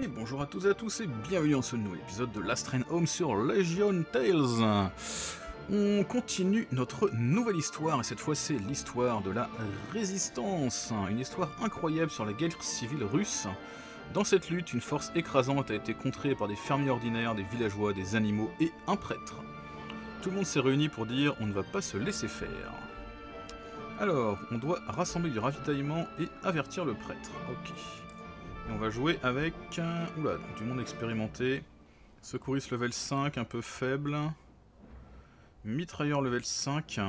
Et bonjour à toutes et à tous et bienvenue dans ce nouvel épisode de Last Train Home sur Legion Tales. On continue notre nouvelle histoire et cette fois c'est l'histoire de la Résistance. Une histoire incroyable sur la guerre civile russe. Dans cette lutte, une force écrasante a été contrée par des fermiers ordinaires, des villageois, des animaux et un prêtre. Tout le monde s'est réuni pour dire on ne va pas se laisser faire. Alors, on doit rassembler du ravitaillement et avertir le prêtre. Ok. Et on va jouer avec oula, donc du monde expérimenté. Secouriste level 5, un peu faible. Mitrailleur level 5.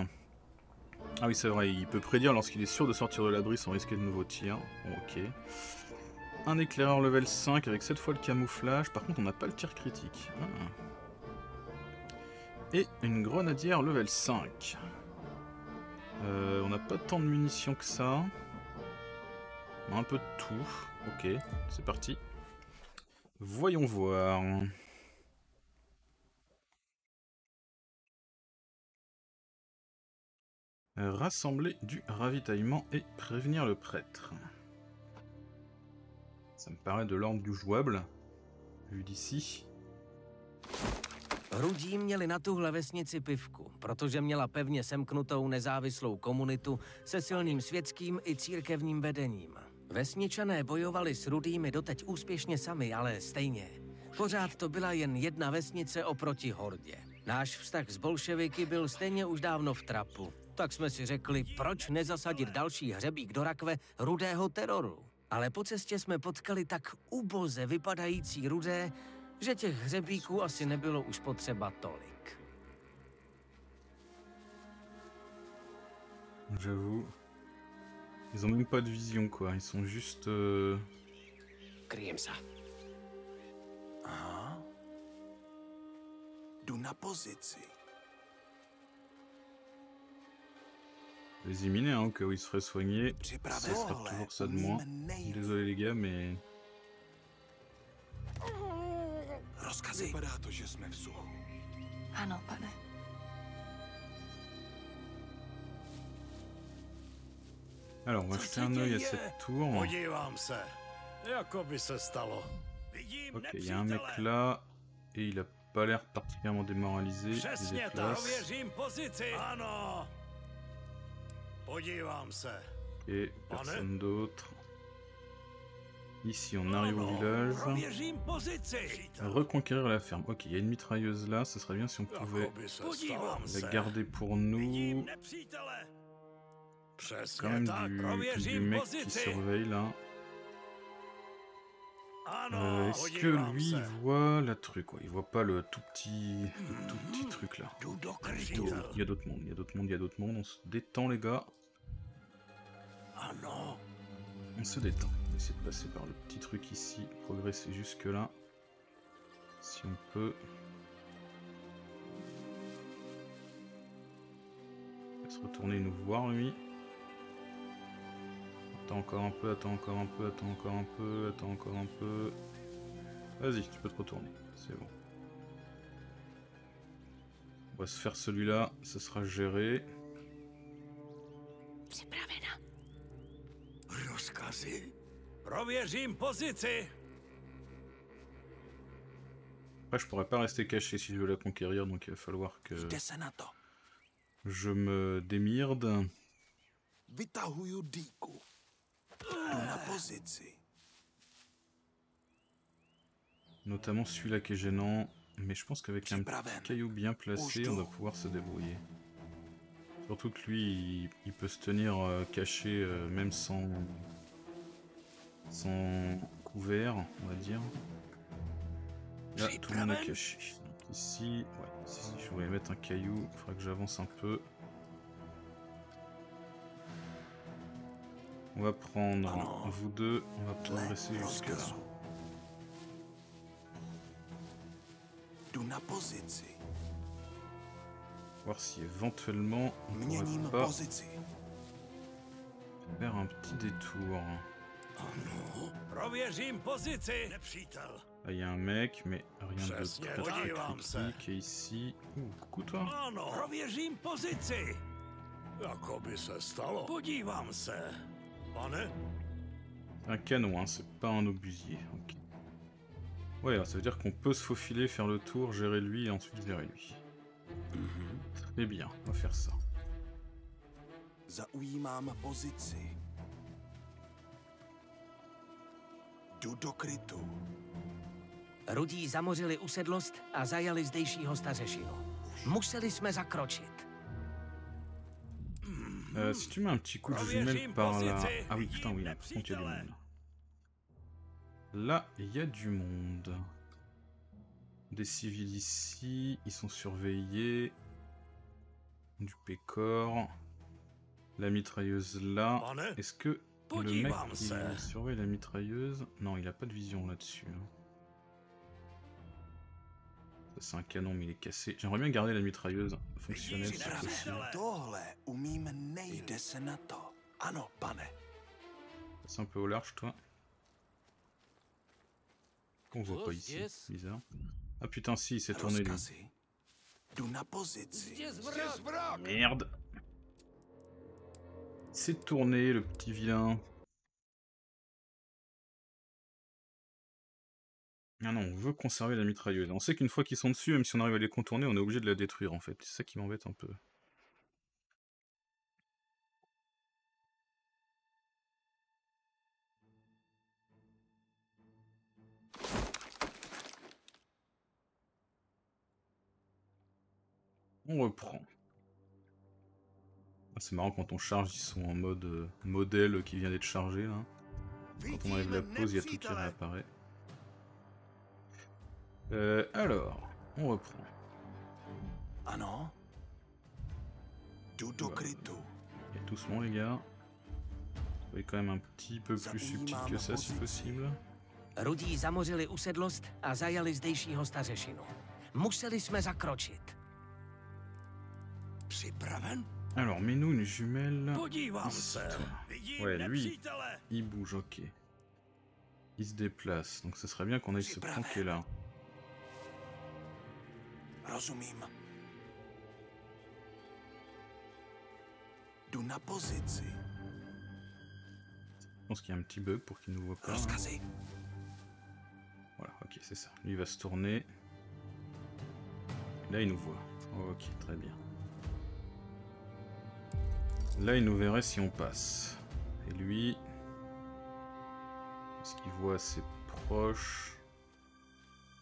Ah oui, c'est vrai, il peut prédire lorsqu'il est sûr de sortir de l'abri sans risquer de nouveaux tirs. Bon, ok. Un éclaireur level 5 avec cette fois le camouflage. Par contre, on n'a pas le tir critique. Et une grenadière level 5. On n'a pas tant de munitions que ça. On a un peu de tout. Ok, c'est parti. Voyons voir. Rassembler du ravitaillement et prévenir le prêtre. Ça me paraît de l'ordre du jouable, vu d'ici. Rudí měli na tuhle vesnici pivku, protože měla pevně semknutou nezávislou komunitu se silným světským i církevním vedením. Vesničané bojovali s Rudými doteď úspěšně sami, ale stejně. Pořád to byla jen jedna vesnice oproti hordě. Náš vztah s bolševiky byl stejně už dávno v trapu. Tak jsme si řekli, proč nezasadit další hřebík do rakve rudého teroru. Ale po cestě jsme potkali tak uboze vypadající rudé, že těch hřebíků asi nebylo už potřeba tolik. J'avoue. Ils ont même pas de vision quoi, ils sont juste Kryjem se. Aha. Jdu na pozici. Les éliminer, hein, au cas où ils se feraient soigner. Ça sera toujours ça de moi. Désolé les gars, mais... Alors, on va jeter un œil à cette tour. Ok, il y a un mec là, et il a pas l'air particulièrement démoralisé. Il déplace. Et personne d'autre. Ici, on arrive au village. Reconquérir la ferme. Ok, il y a une mitrailleuse là. Ce serait bien si on pouvait la garder pour nous. Quand même du mec qui surveille là. Est-ce que lui il voit la truc quoi? Il voit pas le tout petit truc là. Il y a d'autres mondes, on se détend les gars. On se détend. On va essayer de passer par le petit truc ici, progresser jusque là. Si on peut. Il va se retourner et nous voir lui. Attends encore un peu, attends encore un peu. Vas-y, tu peux te retourner, c'est bon. On va se faire celui-là, ça sera géré. C'est brave. Après, je pourrais pas rester caché si je veux la conquérir, donc il va falloir que je me démirde. Notamment celui-là qui est gênant, mais je pense qu'avec un petit caillou bien placé, on va pouvoir se débrouiller. Surtout que lui, il peut se tenir caché même sans couvert, on va dire. Là, tout le monde est caché. Donc ici, ouais, si je voulais mettre un caillou, il faudra que j'avance un peu. On va prendre vous deux, on va progresser jusque là. Voir si éventuellement on pourrait pas faire un petit détour. Là il y a un mec, mais rien de très critique. Et ici... Ouh, coucou toi. Un canon, hein, c'est pas un obusier. Okay. Ouais, ça veut dire qu'on peut se faufiler, faire le tour, gérer lui et ensuite gérer lui. Très bien, on va faire ça. Rudí zamořili usedlost a zajali zdejšího stařešinu. Museli jsme zakročit. Si tu mets un petit coup de jumelle par là... Ah oui, putain, oui, là, par contre, il y a du monde. Là, il y a du monde. Des civils ici, ils sont surveillés. Du pécor. La mitrailleuse là. Est-ce que le mec qui surveille la mitrailleuse... Non, il a pas de vision là-dessus. Ça, c'est un canon, mais il est cassé. J'aimerais bien garder la mitrailleuse fonctionnelle, si possible. C'est un peu au large, toi. Qu'on voit pas ici, bizarre. Ah putain, si, il s'est tourné, lui. Merde. Il s'est tourné, le petit vilain. Ah non, on veut conserver la mitrailleuse. On sait qu'une fois qu'ils sont dessus, même si on arrive à les contourner, on est obligé de la détruire en fait. C'est ça qui m'embête un peu. On reprend. Ah, c'est marrant, quand on charge, ils sont en mode modèle qui vient d'être chargé là. Quand on enlève la pause, il y a tout qui réapparaît. Alors, on reprend. Ah non. Il y a tout ce monde, les gars. On est quand même un petit peu plus subtil que ça, si possible. Rudí zamořili usedlost a zajali zdejšího stařešinu. Museli jsme zakročit. Alors, mets-nous une jumelle. Ouais, lui, il bouge, ok. Il se déplace, donc ce serait bien qu'on aille se planquer là. Je pense qu'il y a un petit bug pour qu'il ne nous voit pas. Hein. Voilà, ok, c'est ça. Lui, il va se tourner. Là, il nous voit. Ok, très bien. Là, il nous verrait si on passe. Et lui... Parce qu'il voit assez proche...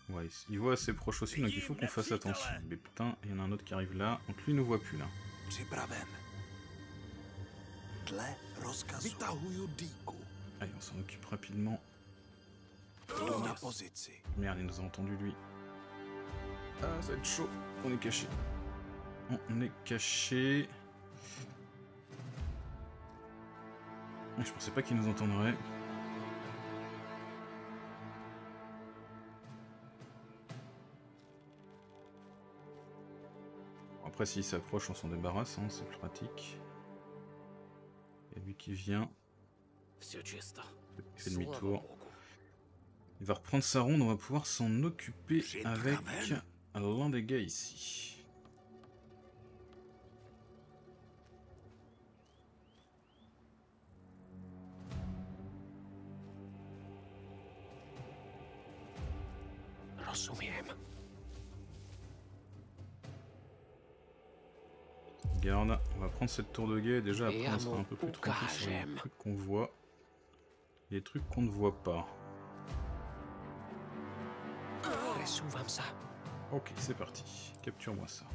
Ouais, il voit assez proche aussi, donc il faut qu'on fasse attention. Mais putain, il y en a un autre qui arrive là, donc lui nous voit plus là. Allez, on s'en occupe rapidement. Merde, il nous a entendu lui. Ah, ça va être chaud. On est caché. On est caché. Je pensais pas qu'il nous entendrait. Après, s'il s'approche, on s'en débarrasse, hein, c'est pratique. Il y a lui qui vient. Il fait demi-tour. Il va reprendre sa ronde, on va pouvoir s'en occuper avec l'un des gars ici. Garde, on va prendre cette tour de guet, déjà après on sera un peu plus tranquille sur les trucs qu'on voit. Les trucs qu'on ne voit pas. Ok, c'est parti, capture-moi ça.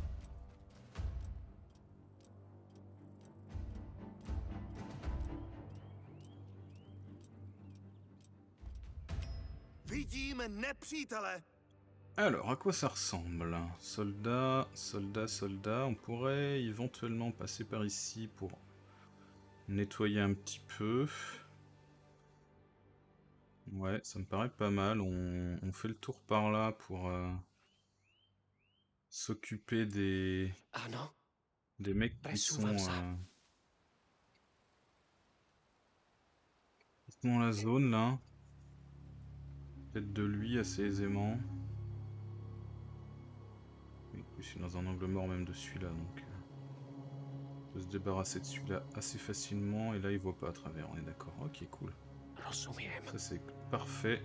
Alors, à quoi ça ressemble? Soldats, soldats, soldats. On pourrait éventuellement passer par ici pour nettoyer un petit peu. Ouais, ça me paraît pas mal. On fait le tour par là pour s'occuper des... Ah non. Des mecs qui sont... Ils sont dans la zone, là. Peut-être de lui assez aisément. Je suis dans un angle mort même de celui-là, donc on peut se débarrasser de celui-là assez facilement, et là il voit pas à travers, on est d'accord. Ok, cool. Ça c'est parfait.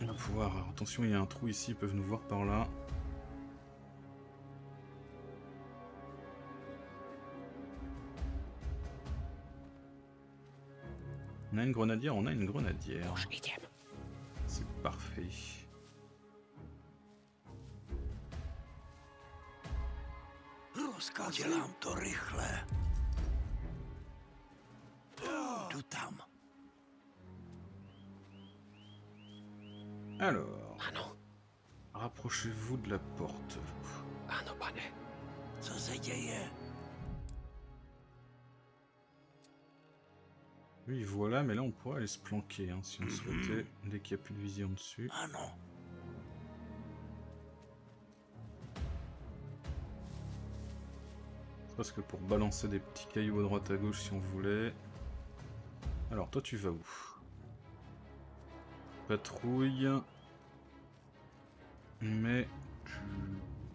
On va pouvoir... Attention, il y a un trou ici, ils peuvent nous voir par là. On a une grenadière, on a une grenadière. C'est parfait. Alors, rapprochez-vous de la porte. Oui, voilà, mais là on pourrait aller se planquer hein, si on souhaitait, dès qu'il n'y a plus de vision dessus. Ah non. Parce que pour balancer des petits cailloux à droite à gauche si on voulait. Alors toi tu vas où? Patrouille. Mais tu...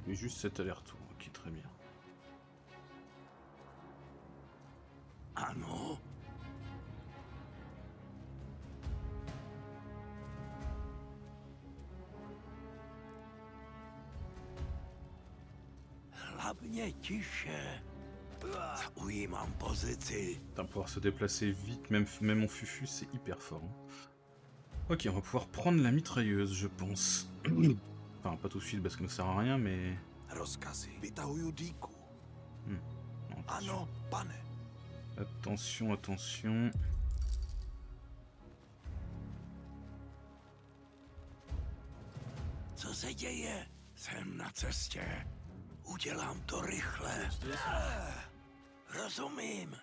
Mais juste cet aller-retour, ok, très bien. Ah non. Putain, pouvoir se déplacer vite, même en fufu, c'est hyper fort. Hein. Ok, on va pouvoir prendre la mitrailleuse, je pense. Enfin, pas tout de suite parce que ça ne sert à rien, mais... Attention. Attention, attention. Udělám to rychle. Rozumím.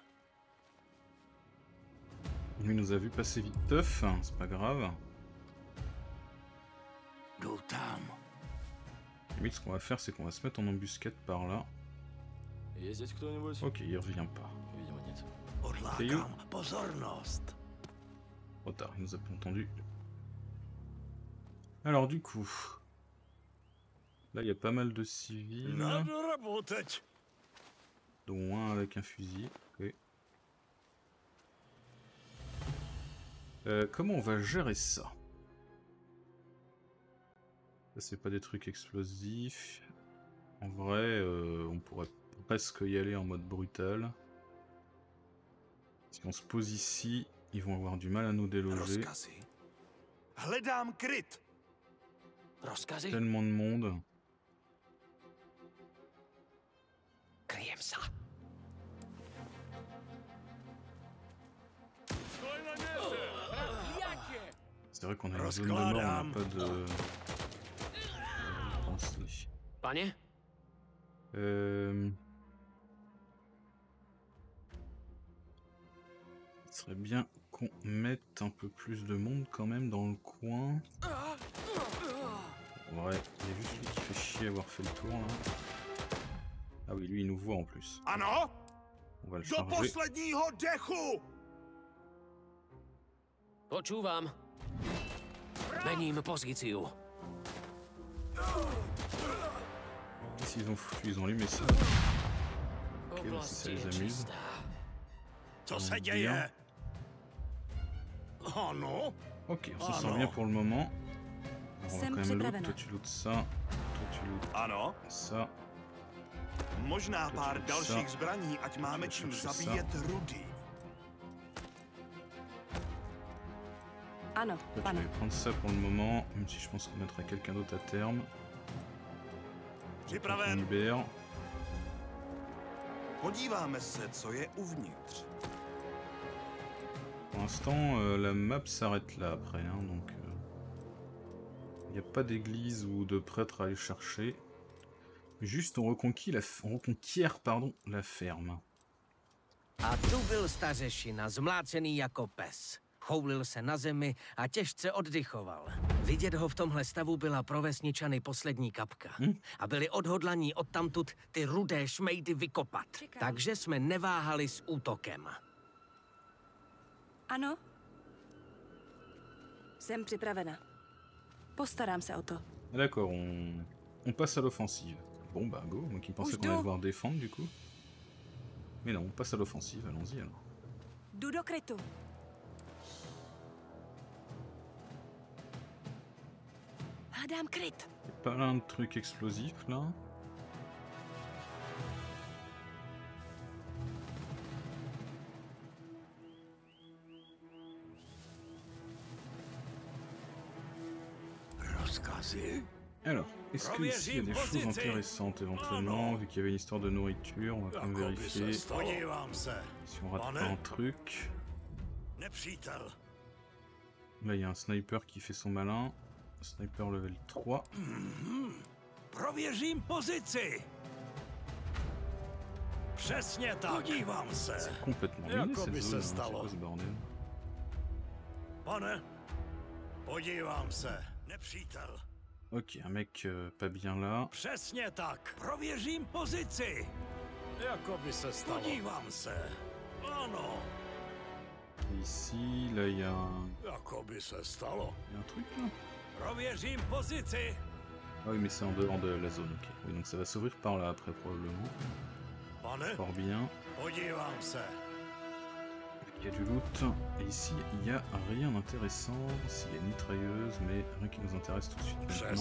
Il nous a vu passer vite teuf, hein, c'est pas grave. Limite, ce qu'on va faire, c'est qu'on va se mettre en embuscade par là. Ok, il revient pas. Trop tard, il nous a pas entendu. Alors du coup... Là, il y a pas mal de civils, dont un avec un fusil. Okay. Comment on va gérer ça? Ça, c'est pas des trucs explosifs. En vrai, on pourrait presque y aller en mode brutal. Si on se pose ici, ils vont avoir du mal à nous déloger. Tellement de monde. C'est vrai qu'on a une zone de mort, on n'a pas de... Il serait bien qu'on mette un peu plus de monde quand même dans le coin. Ouais, il y a juste lui qui fait chier avoir fait le tour là. Ah oui, lui il nous voit en plus. On va le charger. S'ils ont foutu, ils ont allumé ça. Ok, bah si ça les amuse. Bien. Ok, on s'en sort bien pour le moment. Alors, on va quand même loot. Toi tu lootes ça. Toi tu lootes ça. Možná pár dalších zbraní, ať máme čím zabíjet Rudy. Ano, je vais prendre ça pour le moment, même si je pense qu'on mettra quelqu'un d'autre à terme. On libère. Podíváme se, co je uvnitř. Pour l'instant, la map s'arrête là après, hein, donc il n'y a pas d'église ou de prêtre à aller chercher. Juste, on reconquiert, pardon, la ferme. A tu byl stařešina, zmlácený jako pes. Choulil se na zemi a těžce oddychoval. Vidět ho v tomhle stavu byla pro vesničany poslední kapka. A byli odhodlaní odtamtud ty rudé šmejdy vykopat. Čekám. Takže jsme neváhali s útokem. Ano. Jsem připravena. Postarám se o to. D'accord, on passe à l'offensive. Bon bah go, donc il pensait qu'on allait devoir défendre du coup. Mais non, on passe à l'offensive, allons-y alors. Pas un truc explosif là. Alors, est-ce que ici, il y a des choses intéressantes éventuellement, vu qu'il y avait une histoire de nourriture, on va quand même vérifier si on rate pas un truc. Là, il y a un sniper qui fait son malin. Sniper level 3. C'est complètement miné cette zone, hein, c'est quoi ce bordel. Ok, un mec pas bien là. Et ici, là il y a un... truc là. Ah oui, mais c'est en dehors de la zone, ok. Oui, donc ça va s'ouvrir par là après probablement. Fort bien. Il y a du loot. Et ici, il n'y a rien d'intéressant. Ici, il y a une mitrailleuse, mais rien qui nous intéresse tout de suite maintenant.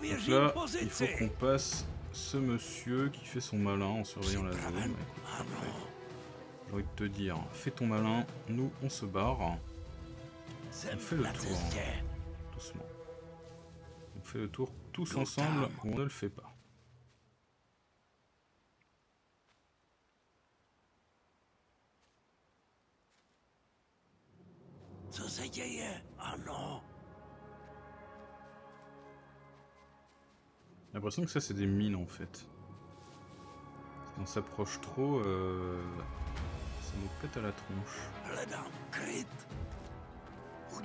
Donc là, il faut qu'on passe ce monsieur qui fait son malin en surveillant la zone. Ouais, j'ai envie de te dire, fais ton malin, nous on se barre. On fait le tour, doucement. On fait le tour tous ensemble, ou on ne le fait pas. J'ai l'impression que ça c'est des mines en fait. Si on s'approche trop, ça nous pète à la tronche. On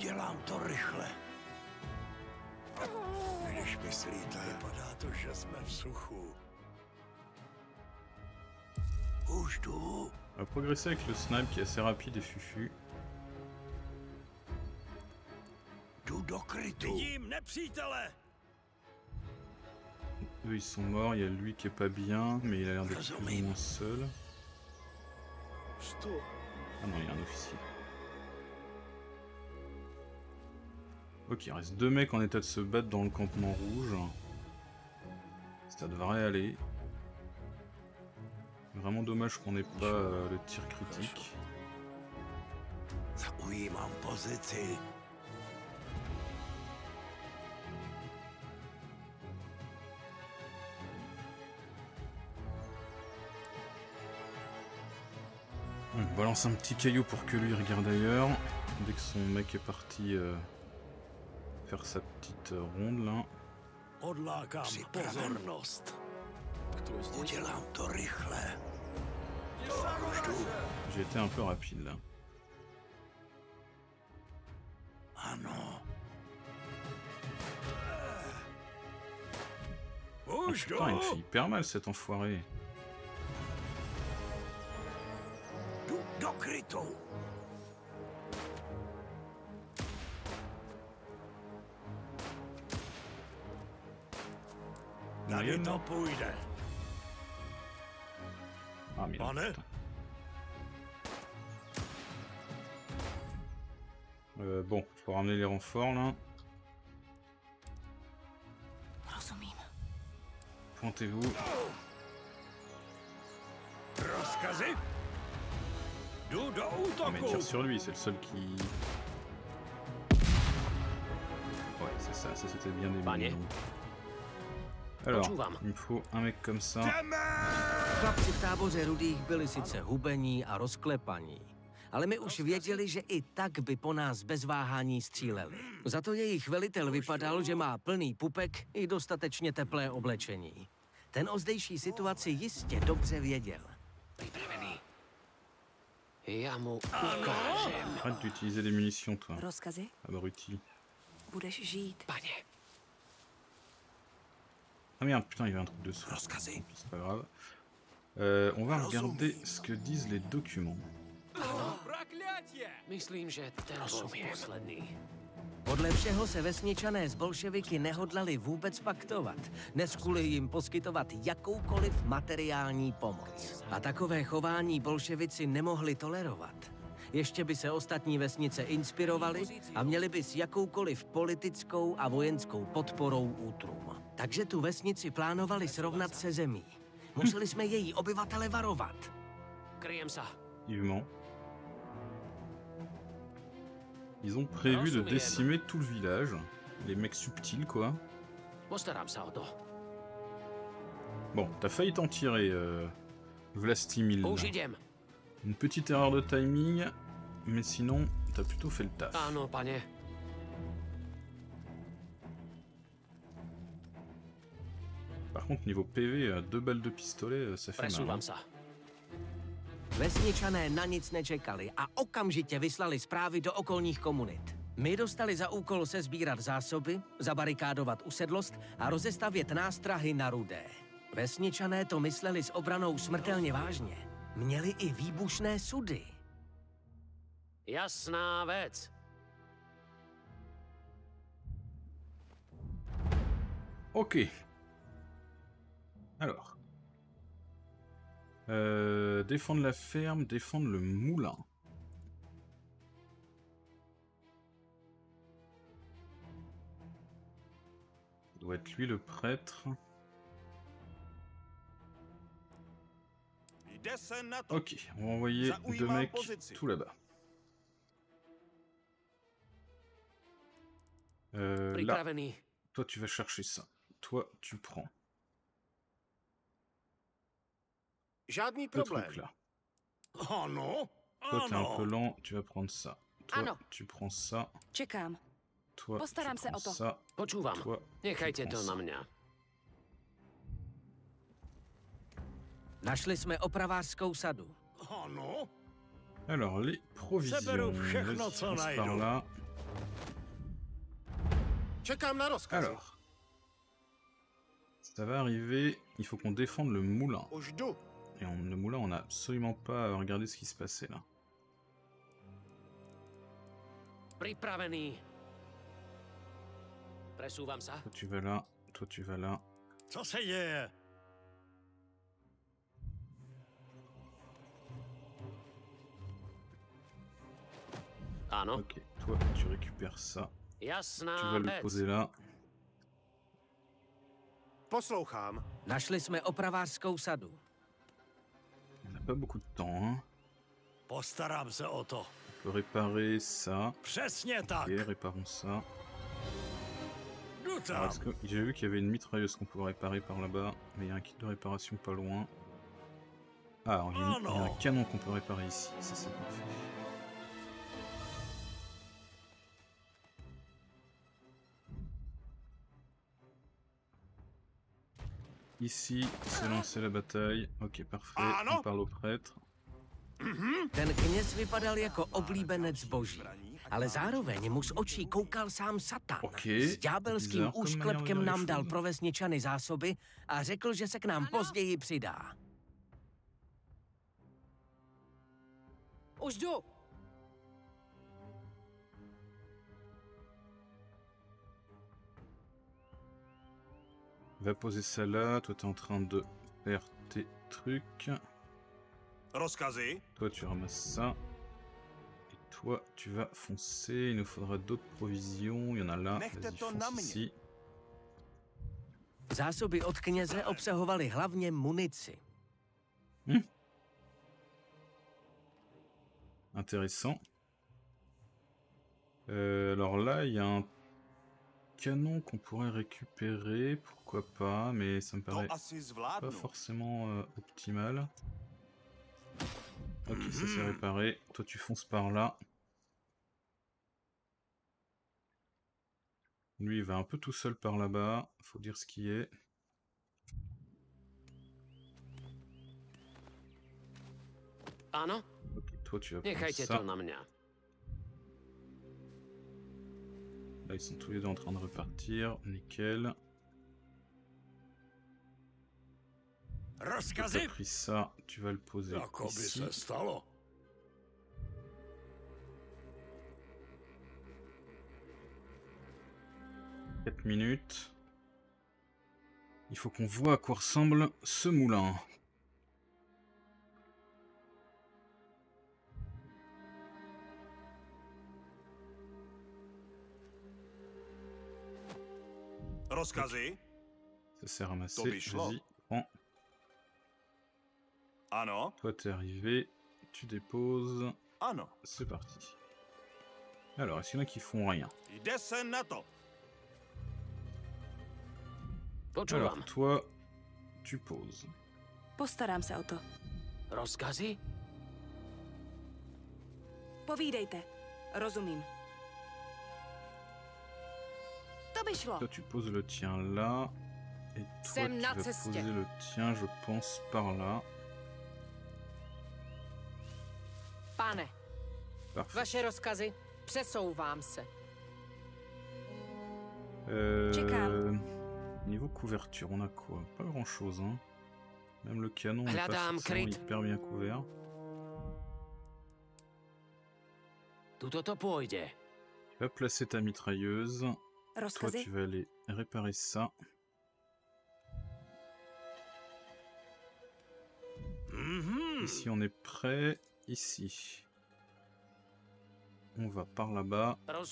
va progresser avec le snipe qui est assez rapide et fufu. Eux ils sont morts, il y a lui qui est pas bien, mais il a l'air d'être plus ou moins seul. Ah non, il y a un officier. Ok, il reste deux mecs en état de se battre dans le campement rouge. Ça devrait aller. Vraiment dommage qu'on n'ait pas le tir critique. On balance un petit caillou pour que lui regarde ailleurs. Dès que son mec est parti faire sa petite ronde là. J'ai été un peu rapide là. Ah non. Putain, il me fait hyper mal cet enfoiré. Ah mais là, bon, faut ramener les renforts là. Pointez-vous. Mais tire sur lui, c'est le seul qui... Ouais, c'est ça, ça c'était bien des... Alors, il me faut un mec comme ça. Chlapci v táboře rudých byli sice hubení a rozklepaní, ale my už věděli, že i tak by po nás bez váhání stříleli. Za to jejich velitel vypadal, že má plný pupek i dostatečně teplé oblečení. Ten o zdejší situaci jistě dobře věděl. Arrête d'utiliser des munitions, toi. Abruti. Ah merde, putain, il y avait un truc de source. C'est pas grave. On va regarder ce que disent les documents. Podle všeho se vesničané s bolševiky nehodlali vůbec paktovat, neskuli jim poskytovat jakoukoliv materiální pomoc. A takové chování bolševici nemohli tolerovat. Ještě by se ostatní vesnice inspirovaly a měly by s jakoukoliv politickou a vojenskou podporou útrům. Takže tu vesnici plánovali srovnat se zemí. Museli jsme její obyvatele varovat. Kryjem se. Ils ont prévu de décimer tout le village. Les mecs subtils, quoi. Bon, t'as failli t'en tirer, Vlastimil. Une petite erreur de timing, mais sinon, t'as plutôt fait le taf. Ah non, panier. Par contre, niveau PV, 2 balles de pistolet, ça fait mal. Vesničané na nic nečekali a okamžitě vyslali zprávy do okolních komunit. My dostali za úkol sesbírat zásoby, zabarikádovat usedlost a rozestavět nástrahy na rudé. Vesničané to mysleli s obranou smrtelně vážně. Měli i výbušné sudy. Jasná věc. Ok. Alors. Défendre la ferme, défendre le moulin. Ça doit être lui le prêtre. Ok, on va envoyer 2 mecs tout là-bas. Là. Toi tu vas chercher ça. Toi tu prends. Žádný problém. Ano. Toi t'es un peu lent, tu vas prendre ça. Toi tu prends ça. Čekám. Toi postaram se o to. Počúvam. Nechajte to na mňa. Našli jsme opravářskou sadu. Ano. Alors les provisions. Seberu všechno, co najdu. Čekám na rozkaz. Alors. Ça va arriver, il faut qu'on défende le moulin. Et le moulin, on n'a absolument pas regardé ce qui se passait là. Toi tu vas là, toi tu vas là. Ah non. Ok, toi tu récupères ça. Tu vas le poser là. Poslouchám. Našli jsme opravářskou sadu. On n'a pas beaucoup de temps, hein. Postaram se o to. On peut réparer ça. Přesně tak. Ok, réparons ça. J'ai vu qu'il y avait une mitrailleuse qu'on pouvait réparer par là-bas, mais il y a un kit de réparation pas loin. Ah, alors, il y a un canon qu'on peut réparer ici, ça c'est parfait. Ici, c'est lancé la bataille. Ok, parfait. On parle au prêtre. Ten kněz vypadal jako oblíbenec boží, ale zároveň mu z očí koukal sám Satan. S ďábelským úšklepkem nám dal pro vesničany zásoby a řekl, že se k nám později přidá. Už jdu. Va poser ça là, toi t'es en train de faire tes trucs. Toi tu ramasses ça. Et toi tu vas foncer, il nous faudra d'autres provisions, il y en a là, vas-y fonce ici. Zásoby od kněze obsahovaly hlavně munici. Intéressant. Alors là il y a un canon qu'on pourrait récupérer, pourquoi pas, mais ça me paraît pas forcément optimal. Ok, ça s'est réparé. Toi tu fonces par là. Lui il va un peu tout seul par là-bas, faut dire ce qui est. Ah non. Ok, toi tu vas prendre ça. Là, ils sont tous les deux en train de repartir, nickel. Tu as pris ça, tu vas le poser ici. Quatre minutes. Il faut qu'on voit à quoi ressemble ce moulin. Rozkazy? Ça s'est ramassé, vas-y, prends. Ano. Toi t'es arrivé, tu déposes. Ano. C'est parti. Alors, est-ce qu'il y en a qui font rien? Alors toi, tu poses. Postaram se o to. Rozkazy? Povídejte. Rozumím. Toi, tu poses le tien là. Et toi, tu vas poser le tien, je pense, par là. Pane, vaše rozkazy, přesouvám se. Niveau couverture, on a quoi? Pas grand-chose, hein. Même le canon n'est pas hyper bien couvert. Tu vas placer ta mitrailleuse. Toi, tu vas aller réparer ça. Ici, on est prêt. Ici. On va par là-bas. Alors,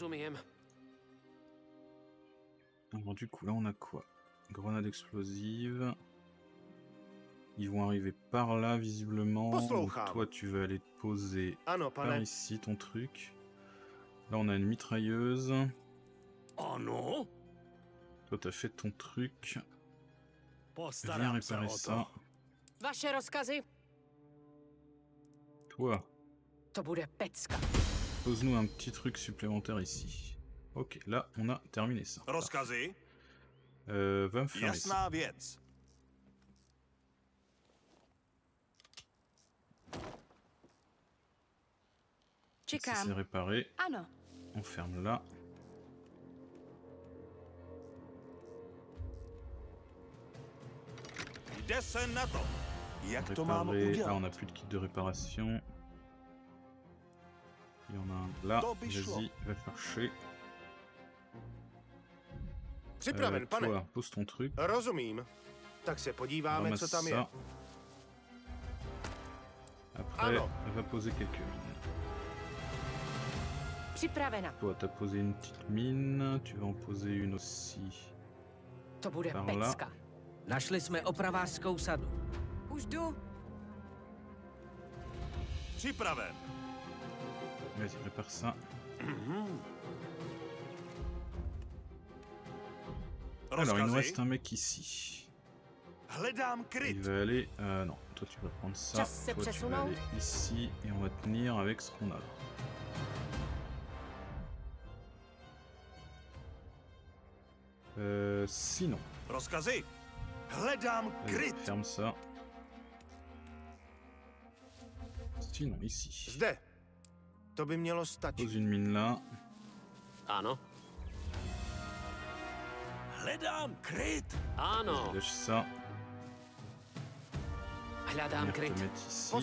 du coup, là, on a quoi? Grenade explosive. Ils vont arriver par là, visiblement. Donc, toi, tu vas aller te poser par ici, ton truc. Là, on a une mitrailleuse. Oh non! Toi, t'as fait ton truc. Viens réparer ça. Toi. Pose-nous un petit truc supplémentaire ici. Ok, là, on a terminé ça. Va me faire ça. Si c'est réparé, on ferme là. Réparer. Ah, on n'a plus de kit de réparation. Il y en a un là. Vas-y, va faire chier. Toi, pose ton truc. Ramasse ça. Après, va poser quelques mines. Toi, t'as posé une petite mine. Tu vas en poser une aussi. Par là. Našli jsme opravářskou sadu. Už jdu. Připraven. Vas-y, prépare ça. Alors, il nous reste un mec ici. Il va aller... non, toi tu vas prendre ça. Toi tu vas aller ici et on va tenir avec ce qu'on a là. Sinon... Allez, ferme ça. Sinon, ici. Pose une mine là. Ah non. Lâche ça. Viens te mettre ici.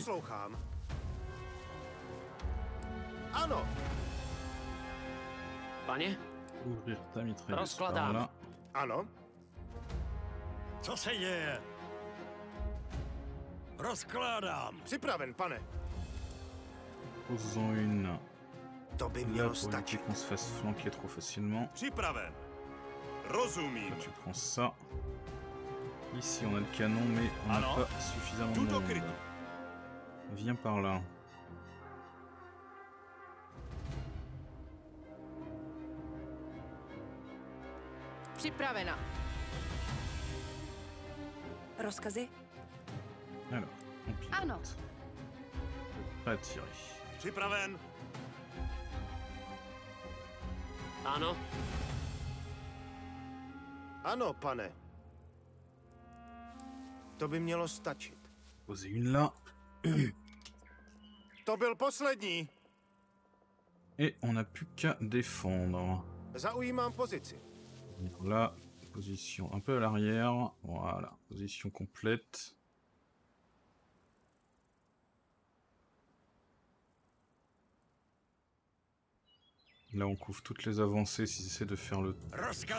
Ouvrir ta mitrailleuse par là. Co se děje? Rozkládám. Připraven, pane. Posons une. To by mělo stačit. On se fasse flanquer trop facilement. Připraven. Rozumím. Tu prends ça. Ici on a le canon, mais on n'a pas suffisamment de monde. Viens par là. Připravena. Rozkazy. Alors, on pilote. Pas tiré. Připraven. Ano. Ano, pane. To by mělo stačit. Poser une là. To byl poslední. Et on n'a plus qu'à défendre. Zaujímám pozici. Là. Position un peu à l'arrière, voilà, position complète. Là on couvre toutes les avancées si j'essaie de faire le tour.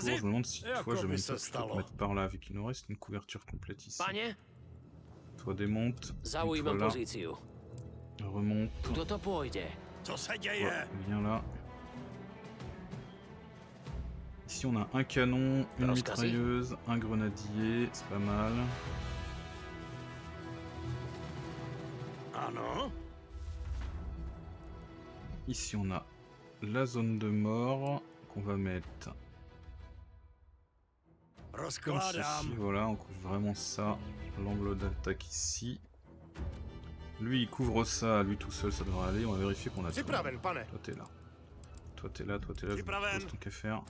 Je me demande si toi je vais me mettre par là, vu qu'il nous reste une couverture complète ici. Toi démonte, toi là, remonte, toi, viens là. Ici on a un canon, une mitrailleuse, un grenadier, c'est pas mal. Ici on a la zone de mort qu'on va mettre comme ceci, voilà, on couvre vraiment ça, l'angle d'attaque ici. Lui il couvre ça, lui tout seul ça devrait aller, on va vérifier qu'on a tout. Toi t'es là. Toi t'es là, toi t'es là, je me pose tant qu'à faire.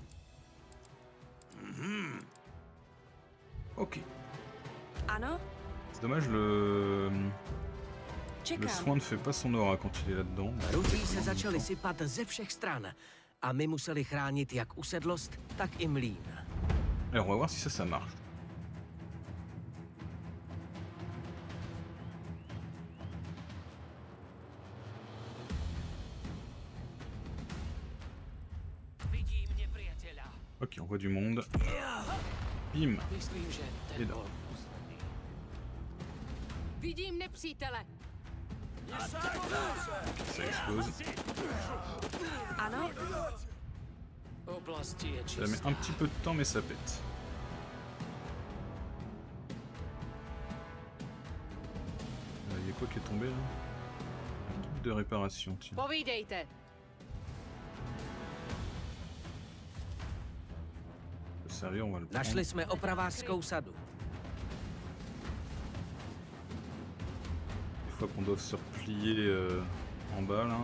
Ok. C'est dommage, le soin ne fait pas son aura quand il est là-dedans. Alors on va voir si ça, ça marche. Ok, on voit du monde. Bim. Et là. Ça explose. Ça met un petit peu de temps, mais ça pète. Il y a quoi qui est tombé là? Un truc de réparation, tiens. Sérieux, on va le prendre. Des fois qu'on doit se replier en bas là.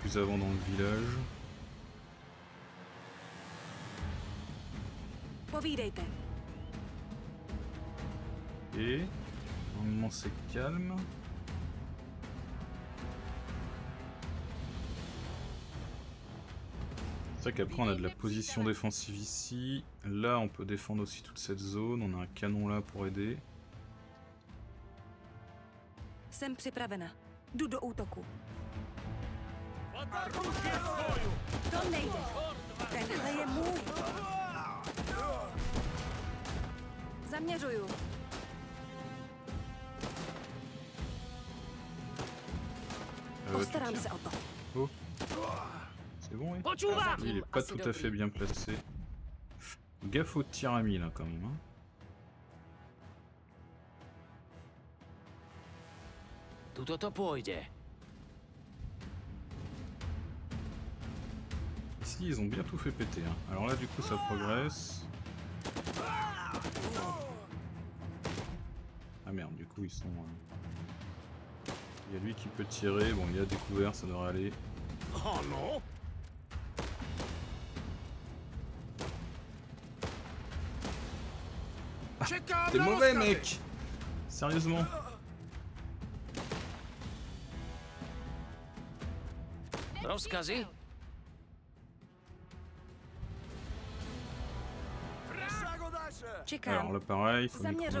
Plus avant dans le village. Et un moment c'est calme. C'est vrai qu'après on a de la position défensive ici, là on peut défendre aussi toute cette zone, on a un canon là pour aider. Oh. C'est bon, oui. Il est pas tout à fait bien placé. Gaffe au tir à mille, là, quand même. Hein. Ici, ils ont bien tout fait péter. Hein. Alors là, du coup, ça progresse. Ah merde, du coup, ils sont... Il y a lui qui peut tirer. Bon, il a découvert, ça devrait aller. Oh non! Ah, t'es mauvais mec! Sérieusement? Alors là pareil, il faut lui courir un peu.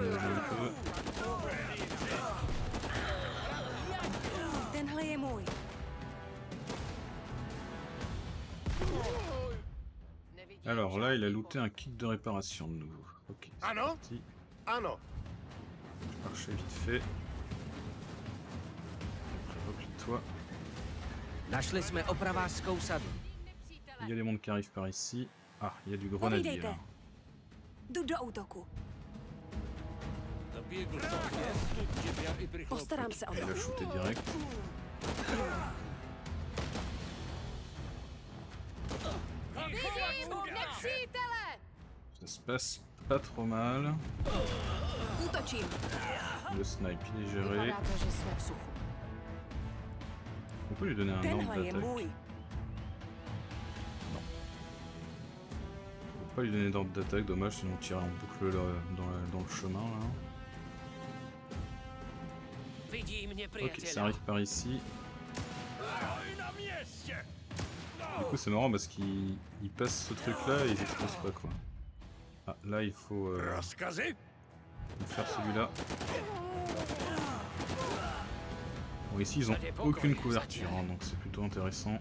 Alors là, il a looté un kit de réparation de nouveau. Ok, c'est parti. Marchez vite fait. Replie-toi. Il y a des mondes qui arrivent par ici. Ah, il y a du grenadier là. Il a shooté direct. Ça se passe pas trop mal. Le snipe il est géré. On peut lui donner un ordre d'attaque. Non. On peut pas lui donner d'ordre d'attaque, dommage, sinon on tire en boucle dans le chemin là. Ok, ça arrive par ici. Du coup c'est marrant parce qu'il passe ce truc là et il explose pas quoi. Ah là il faut faire celui-là. Bon ici ils ont aucune couverture hein, donc c'est plutôt intéressant.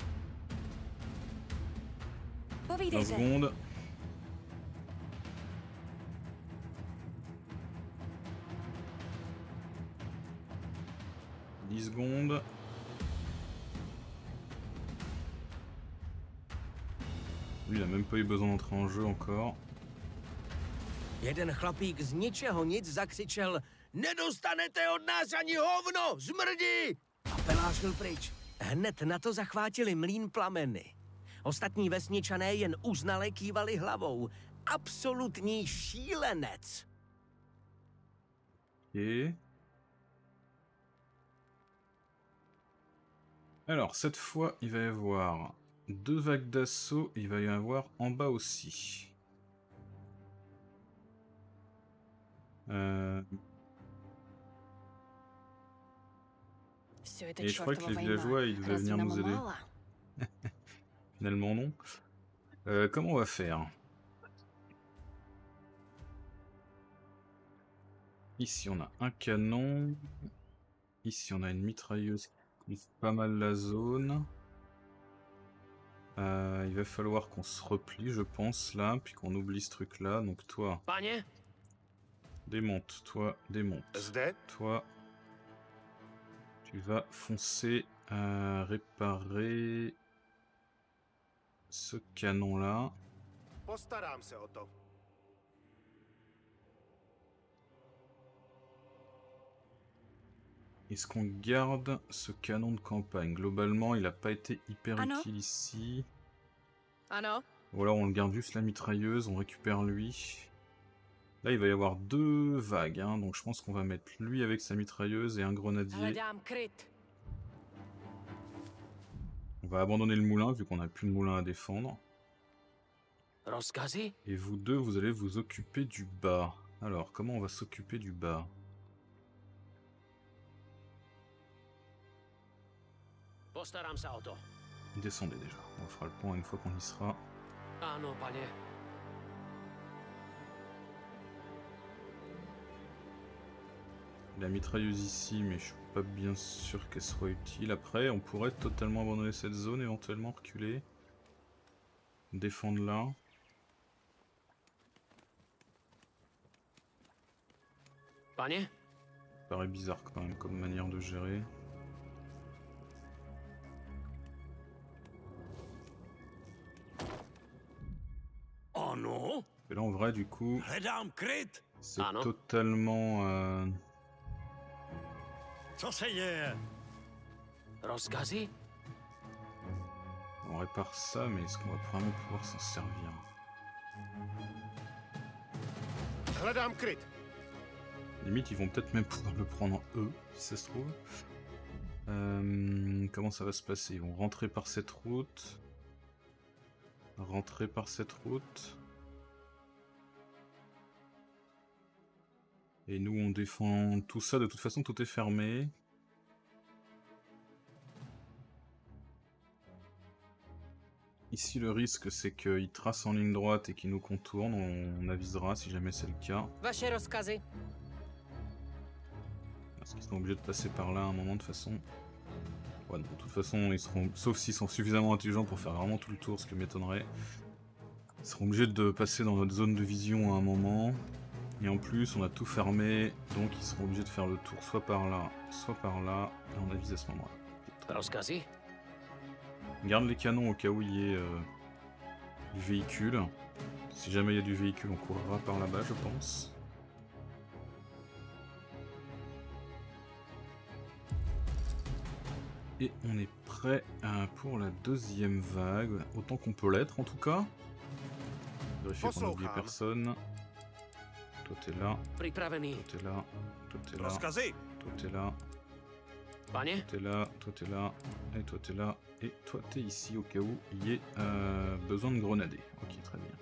20 secondes. Lui, il a même pas eu besoin d'entrer en jeu encore. Jeden chlapík z ničeho nic zakřičel Nedostanete od nás ani hovno, zmrdí! A pelář byl pryč. Hned na to zachvátili mlýn plameny. Ostatní vesničané jen uznale kývali hlavou. Absolutní šílenec. Et... Alors, cette fois, il va y avoir deux vagues d'assaut. Il va y avoir en bas aussi. Et je crois que les villageois, ils veulent venir nous aider. Finalement, non. Comment on va faire? Ici, on a un canon. Ici, on a une mitrailleuse qui couvre pas mal la zone. Il va falloir qu'on se replie, je pense, là, puis qu'on oublie ce truc-là. Donc toi... Démonte, toi, démonte. Toi, tu vas foncer, réparer ce canon-là. Est-ce qu'on garde ce canon de campagne? Globalement, il n'a pas été hyper utile ici. Ou alors on le garde juste la mitrailleuse, on récupère lui. Là, il va y avoir deux vagues, hein, donc je pense qu'on va mettre lui avec sa mitrailleuse et un grenadier. On va abandonner le moulin, vu qu'on n'a plus de moulin à défendre. Et vous deux, vous allez vous occuper du bas. Alors, comment on va s'occuper du bas? Descendez déjà, on fera le point une fois qu'on y sera. La mitrailleuse ici, mais je suis pas bien sûr qu'elle soit utile. Après, on pourrait totalement abandonner cette zone, éventuellement reculer. Défendre là. Panier. Ça paraît bizarre quand même comme manière de gérer. Oh non. Et là en vrai du coup, c'est totalement... On répare ça, mais est-ce qu'on va vraiment pouvoir s'en servir? Limite, ils vont peut-être même pouvoir le prendre eux, si ça se trouve. Comment ça va se passer? Ils vont rentrer par cette route. Rentrer par cette route. Et nous, on défend tout ça. De toute façon, tout est fermé. Ici, le risque, c'est qu'ils tracent en ligne droite et qu'ils nous contournent. On avisera si jamais c'est le cas. Parce qu'ils seront obligés de passer par là à un moment, de toute façon. Ouais, de toute façon, ils seront... Sauf s'ils sont suffisamment intelligents pour faire vraiment tout le tour, ce qui m'étonnerait. Ils seront obligés de passer dans notre zone de vision à un moment. Et en plus, on a tout fermé, donc ils seront obligés de faire le tour soit par là, et on avise à ce moment-là. Garde les canons au cas où il y ait du véhicule. Si jamais il y a du véhicule, on courra par là-bas, je pense. Et on est prêt pour la deuxième vague, autant qu'on peut l'être en tout cas. Vérifiez qu'on n'oublie personne. Toi t'es là, toi t'es là, toi t'es là, toi t'es là, toi t'es là, toi t'es là, et toi t'es là, et toi t'es ici au cas où il y ait besoin de grenader. Ok, très bien.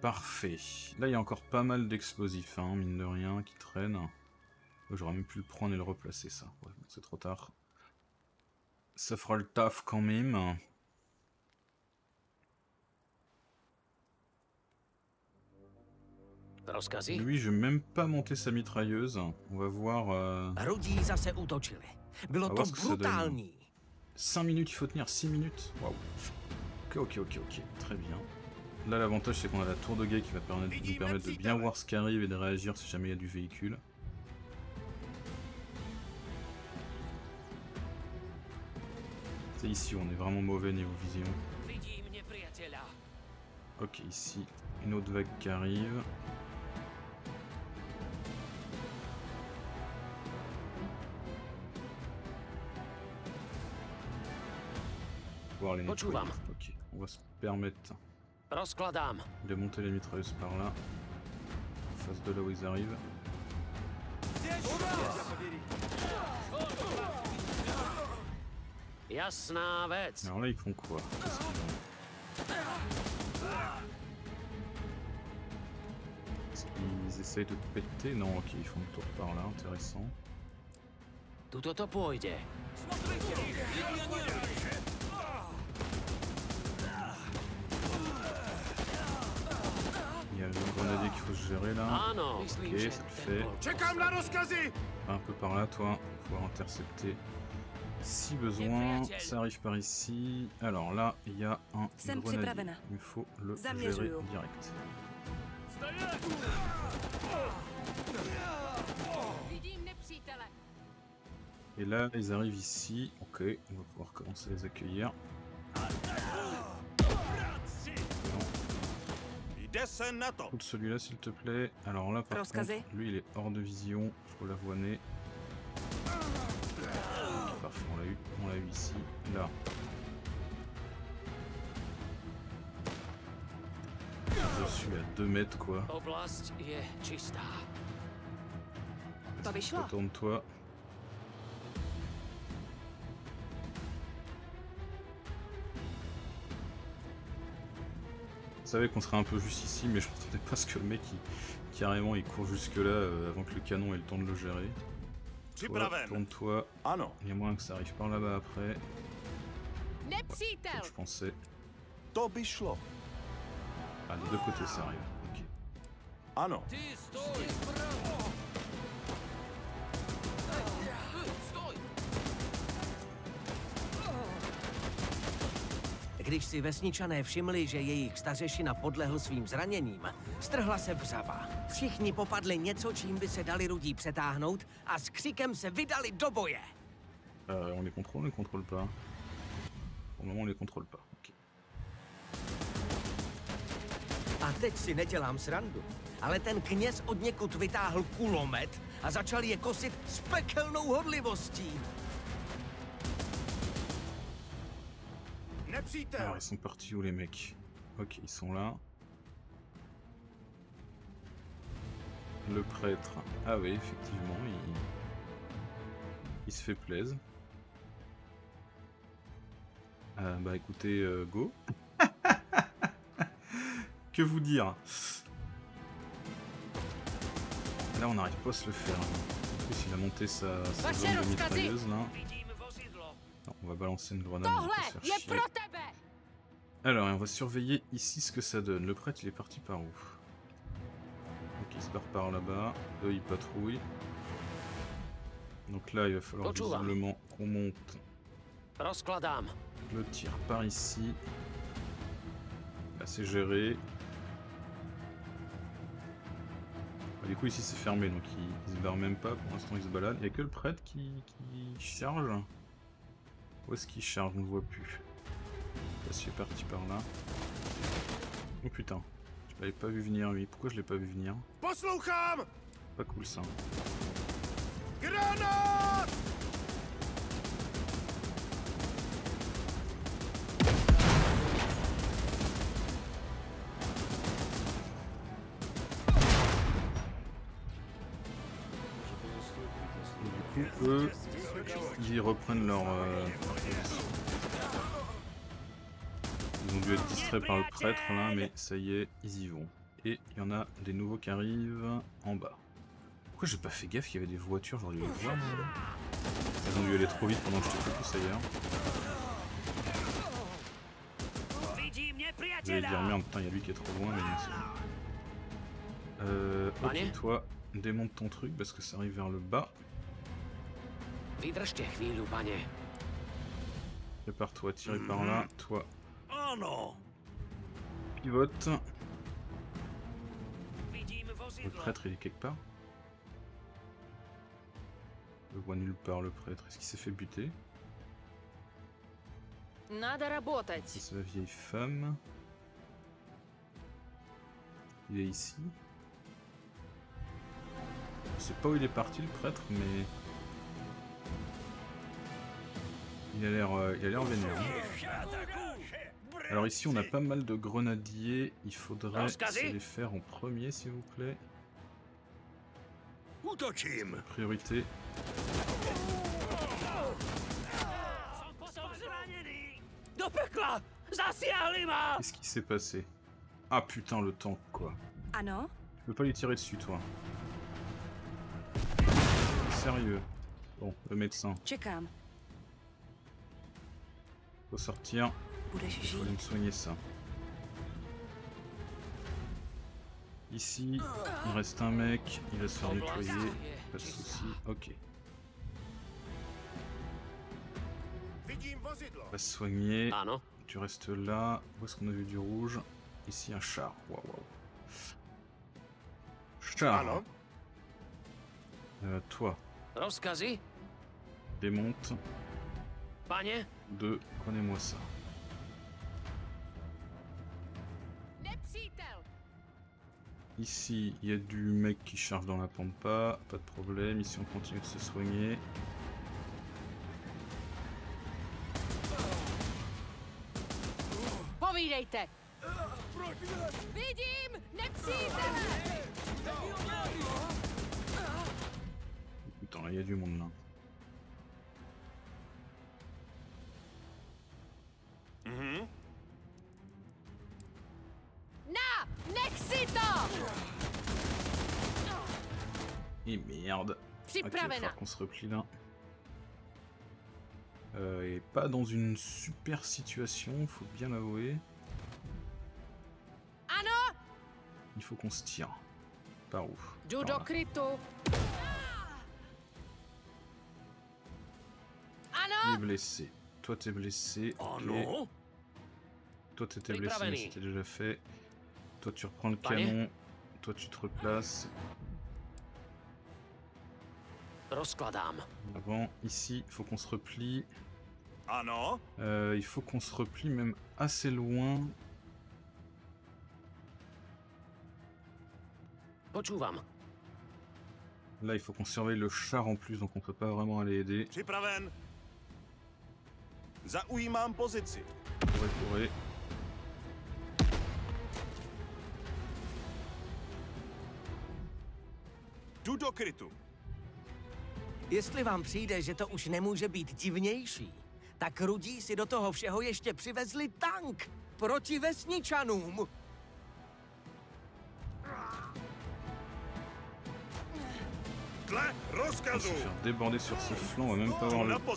Parfait. Là il y a encore pas mal d'explosifs, hein, mine de rien, qui traînent. J'aurais même pu le prendre et le replacer ça, ouais, c'est trop tard. Ça fera le taf quand même. Lui, je vais même pas monter sa mitrailleuse. On va voir. On va voir ce que ça donne. 5 minutes, il faut tenir 6 minutes. Waouh. Ok. Très bien. Là, l'avantage, c'est qu'on a la tour de guet qui va nous permettre de bien voir ce qui arrive et de réagir si jamais il y a du véhicule. C'est ici, on est vraiment mauvais niveau vision. Ok, ici, une autre vague qui arrive. Voir les nettoyer. Ok, on va se permettre de monter les mitrailleuses par là. En face de là où ils arrivent. Alors là, ils font quoi? Ils essayent de te péter? Non, ok, ils font le tour par là, intéressant. Il y a le grenadier qu'il faut se gérer là. Ok, ça le fait. Va un peu par là, toi, pour pouvoir intercepter. Si besoin, ça arrive par ici. Alors là, il y a un grenadier. Il faut le gérer direct. Et là, ils arrivent ici. Ok, on va pouvoir commencer à les accueillir. Contre celui-là, s'il te plaît. Alors là, par contre, lui, il est hors de vision. Faut l'avoiner. Parfait, on l'a eu ici, là. Je suis à 2 mètres quoi. Retourne-toi. Je savais qu'on serait un peu juste ici, mais je m'attendais pas à ce que le mec carrément il court jusque là avant que le canon ait le temps de le gérer. Retourne-toi. Ah non. Il y a moyen que ça arrive par là-bas après. Ouais, comme je pensais. Ah, des deux côtés ça arrive. Ok. Ah non. Když si vesničané všimli, že jejich stařešina podlehl svým zraněním, strhla se vřava. Všichni popadli něco, čím by se dali rudí přetáhnout a s křikem se vydali do boje. On les contrôle, on les contrôle pas. Pour le moment, on les contrôle pas. Okay. A teď si nedělám srandu, ale ten kněz od někud vytáhl kulomet a začal je kosit s pekelnou horlivostí. Alors ils sont partis où les mecs? Ok, ils sont là. Le prêtre. Ah oui, effectivement, il se fait plaisir. Bah écoutez, go. Que vous dire? Là on n'arrive pas à se le faire. En plus il a monté sa zone de mitrailleuse là. Non, on va balancer une grenade. Alors, on va surveiller ici ce que ça donne. Le prêtre, il est parti par où? Donc, il se barre par là-bas. Eux, ils patrouillent. Donc là, il va falloir visiblement qu'on monte. Le tir par ici. Là, c'est géré. Du coup, ici, c'est fermé. Donc, ils se barrent même pas. Pour l'instant, ils se baladent. Il n'y a que le prêtre qui charge. Où est-ce qu'il charge? On ne voit plus. Il est parti par là. Oh putain. Je l'avais pas vu venir lui. Pourquoi je l'ai pas vu venir? Pas cool ça. Grenade! Et du coup, eux, ils reprennent leur... Ils ont dû être distraits par le prêtre là, mais ça y est, ils y vont. Et il y en a des nouveaux qui arrivent en bas. Pourquoi j'ai pas fait gaffe qu'il y avait des voitures, j'aurais dû les voir. Ils ont dû aller trop vite pendant que je te pousse ailleurs. J'allais dire merde, putain, il y a lui qui est trop loin, mais non, c'est bon. Ok, toi, démonte ton truc parce que ça arrive vers le bas. Prépare-toi à tirer par là, toi. Oh non! Pivote. Le prêtre il est quelque part. Je le vois nulle part le prêtre. Est-ce qu'il s'est fait buter? Надо работать. Cette vieille femme. Il est ici. Je sais pas où il est parti le prêtre, mais il a l'air vénérant. Alors ici on a pas mal de grenadiers, il faudrait se les faire en premier s'il vous plaît. Priorité. Qu'est-ce qui s'est passé? Ah putain le tank quoi. Ah non? Tu peux pas lui tirer dessus toi. Sérieux. Bon, le médecin. Faut sortir. Je vais me soigner ça. Ici, il reste un mec, il va se faire nettoyer, pas de soucis, ok. On va se soigner, tu restes là, où est-ce qu'on a vu du rouge? Ici un char, waouh waouh. Char. Toi. Démonte. Deux, prenez-moi ça. Ici, il y a du mec qui charge dans la pampa, pas de problème. Ici, on continue de se soigner. Putain, là, il y a du monde là. Et merde. Ok, il va falloir qu'on se replie là. Et pas dans une super situation, faut bien l'avouer. Il faut qu'on se tire. Par où? Judo Crypto. Il est blessé. Toi t'es blessé. Oh non. Toi t'étais blessé, c'était déjà fait. Toi tu reprends le canon. Toi tu te replaces. Avant, ici, il faut qu'on se replie. Ah non. Il faut qu'on se replie même assez loin. Là, il faut qu'on surveille le char en plus, donc on peut pas vraiment aller aider. Courez. Judo Crypto. Jestli vám přijde, že to už nemůže být divnější, tak rudí si do toho všeho ještě přivezli tank proti vesničanům. On se fait déborder sur ce flanc, on va même pas avoir le temps. Bon,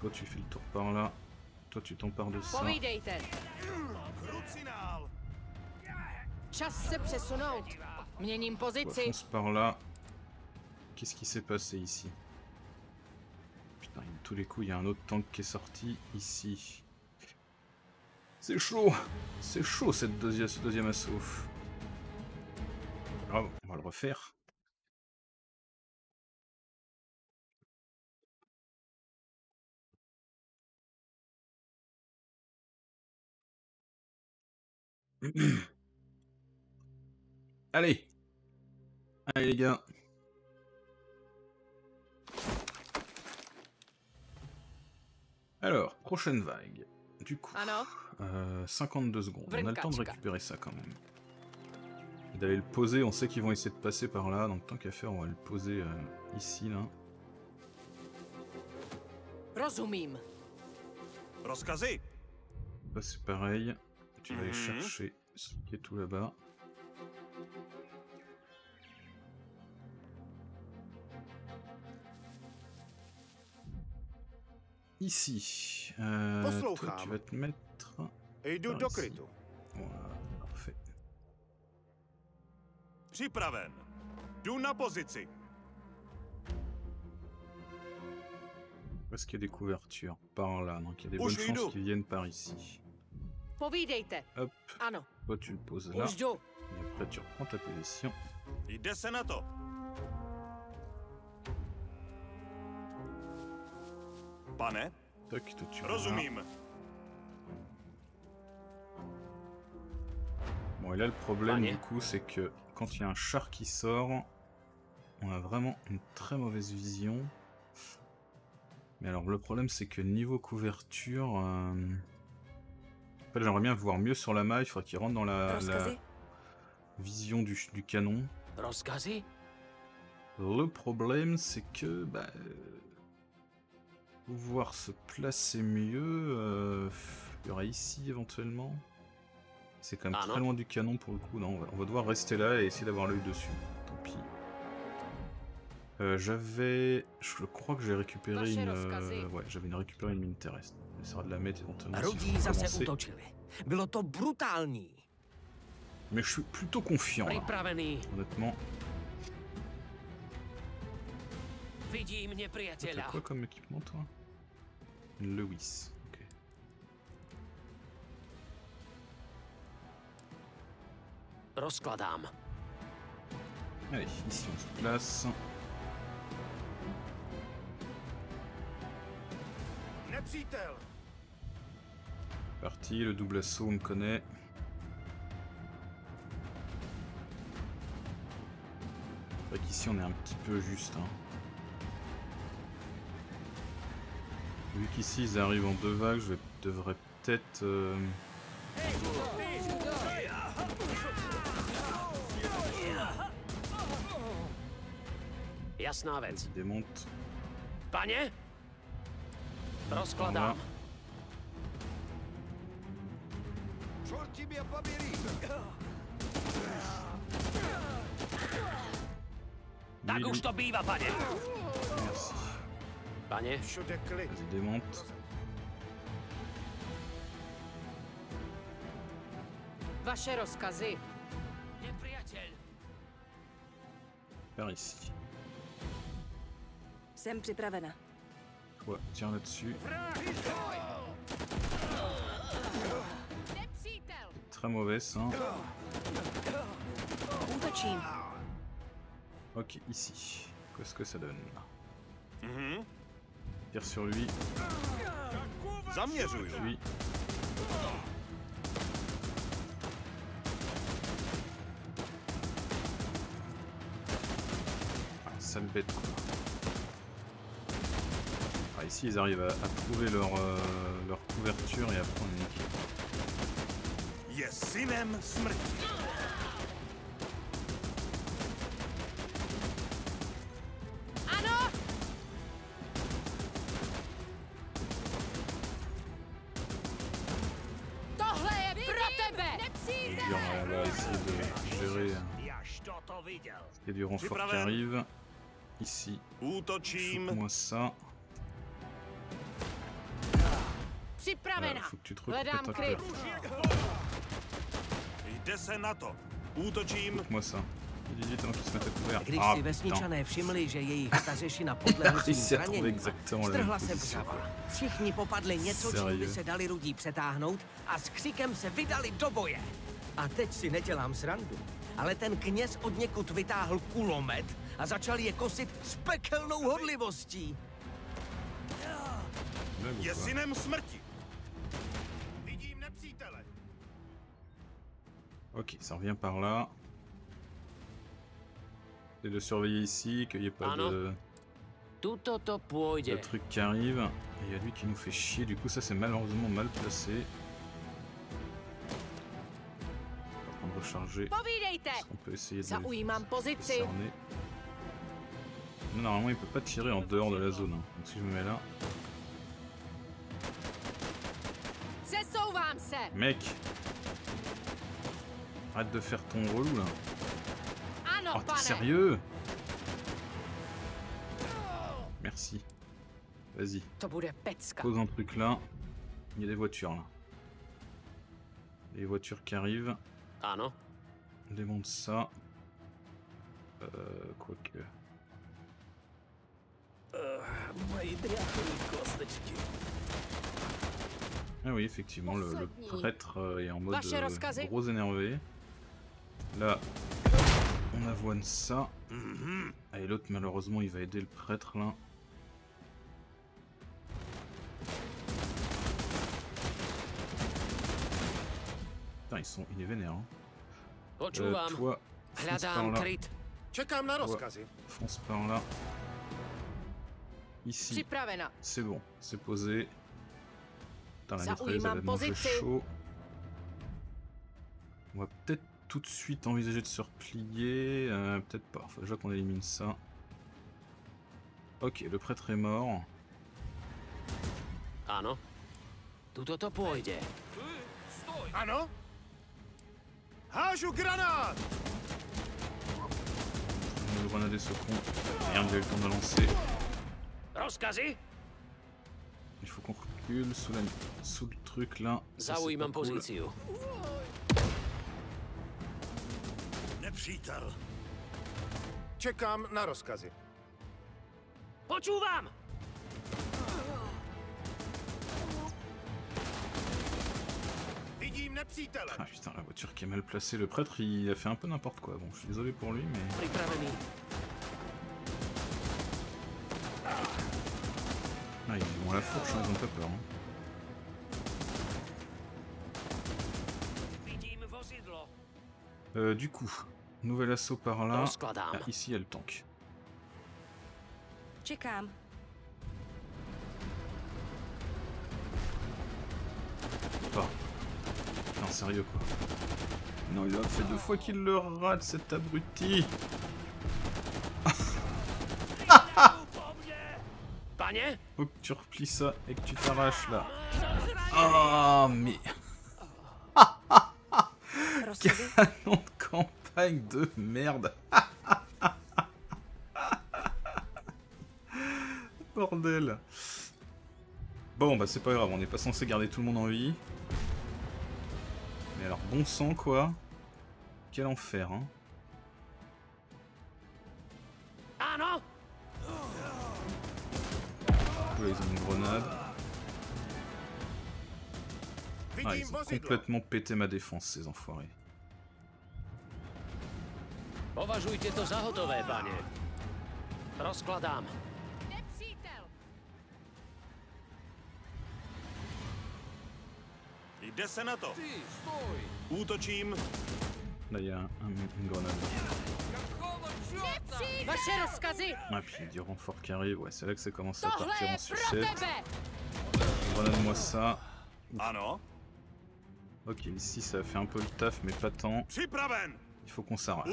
toi tu fais le tour par là, toi tu t'empares de ça. On fonce par là. Qu'est-ce qui s'est passé ici? Putain, de tous les coups, il y a un autre tank qui est sorti ici. C'est chaud cette deuxième assaut. Bravo, on va le refaire. Allez, allez les gars. Alors, prochaine vague. Du coup, 52 secondes. On a le temps de récupérer ça quand même. Et d'aller le poser, on sait qu'ils vont essayer de passer par là, donc tant qu'à faire, on va le poser ici, là. Bah, c'est pareil. Tu vas aller chercher ce qui est tout là-bas. Ici, toi, tu vas te mettre par ici. Voilà, parfait. Où est-ce qu'il y a des couvertures? Par là, donc il y a des bonnes chances qu'ils viennent par ici. Hop, toi tu le poses là, et après tu reprends ta position. Tak, to ci Rozumiem. Bon, et là, le problème, du coup, c'est que quand il y a un char qui sort, on a vraiment une très mauvaise vision. Mais alors, le problème, c'est que niveau couverture... En fait, j'aimerais bien voir mieux sur la maille. Il faudrait qu'il rentre dans la vision du canon. Le problème, c'est que... Bah, pouvoir se placer mieux... il y aurait ici, éventuellement. C'est quand même très loin du canon, pour le coup. Non, on va devoir rester là et essayer d'avoir l'œil dessus. Tant pis. J'avais... Je crois que j'ai récupéré une... ouais, j'avais récupéré une mine terrestre. On essaiera de la mettre éventuellement si on commencer. Mais je suis plutôt confiant, là. Honnêtement. T'as quoi comme équipement, toi? Une Lewis. Ok. Allez, ici on se place. Parti, le double assaut, on me connaît. C'est vrai qu'ici on est un petit peu juste. Hein. Vu qu'ici ils arrivent en deux vagues, je devrais peut-être... Ils démontent. Panier. Voilà. Merci. Vas-y, démonte. Par ici. Ouais, tiens là-dessus. Très mauvais, ça. Hein. Ok, ici. Qu'est-ce que ça donne? Tire sur lui. Ah, ça me bête, quoi. Ici ils arrivent à trouver leur couverture et à prendre une équipe. On va essayer de gérer. Il y a du renfort qui arrive. Ici, shoot-moi ça. Faut que tu te reconnectes un peu. Écoute-moi ça. Il y a 18 ans qui se mettent à couvert. Ah putain. Il s'est retrouvé exactement la même position. Sérieux. A teď si nedělám srandu, ale ten kněz od někud vytáhl kulomet a začal je kosit s pekelnou horlivostí. Je synem smrti. Ok, ça revient par là. Et de surveiller ici, qu'il n'y ait pas de trucs qui arrivent. Et il y a lui qui nous fait chier, du coup ça c'est malheureusement mal placé. On va prendre recharger. On peut essayer de le cerner. Non, normalement il peut pas tirer en dehors de la zone. Hein. Donc si je me mets là... Mec! Arrête de faire ton relou là. Oh, t'es sérieux? Merci. Vas-y. Pose un truc là. Il y a des voitures là. Les voitures qui arrivent. Démonte ça. Quoique. Ah oui, effectivement, le prêtre est en mode gros énervé. Là, on avoine ça. Ah, et l'autre, malheureusement, il va aider le prêtre, là. Putain, il est vénère. Hein. Toi, fonce par là. Fonce par là. Ici. C'est bon, c'est posé. Putain, la mitrailleuse, elle va manger chaud. On va peut-être tout de suite envisager de se replier. Peut-être pas. Faut déjà qu'on élimine ça. Ok, le prêtre est mort. Ah non. Ah non. Le grenade est ce con. Merde, il a eu le temps de lancer. Il faut qu'on recule sous, sous le truc là. Ça, ah putain, la voiture qui est mal placée, le prêtre il a fait un peu n'importe quoi. Bon, je suis désolé pour lui, mais. Ah, ils vont la fourche, ils ont pas peur. Hein. Du coup, nouvel assaut par là. Ah, ici il y a le tank. Non, sérieux quoi. Non, il a fait 2 fois qu'il le rate, cet abruti. Faut que tu replies ça et que tu t'arraches là. Ah, oh, mais. Canon de campagne de merde. Bordel. Bon, bah c'est pas grave, on n'est pas censé garder tout le monde en vie. Mais alors, bon sang quoi. Quel enfer, hein. Ah non. Du coup, là, ils ont une grenade. Ah, ils ont complètement pété ma défense, ces enfoirés. Považujte to za hotové, pane. Rozkladám. Là, il y a une grenade. Ah, puis il y a du renfort qui arrive. Ouais, c'est là que ça commence à partir en sucette. Grenade-moi ça. Ok, ici ça a fait un peu le taf, mais pas tant. Il faut qu'on s'arrache.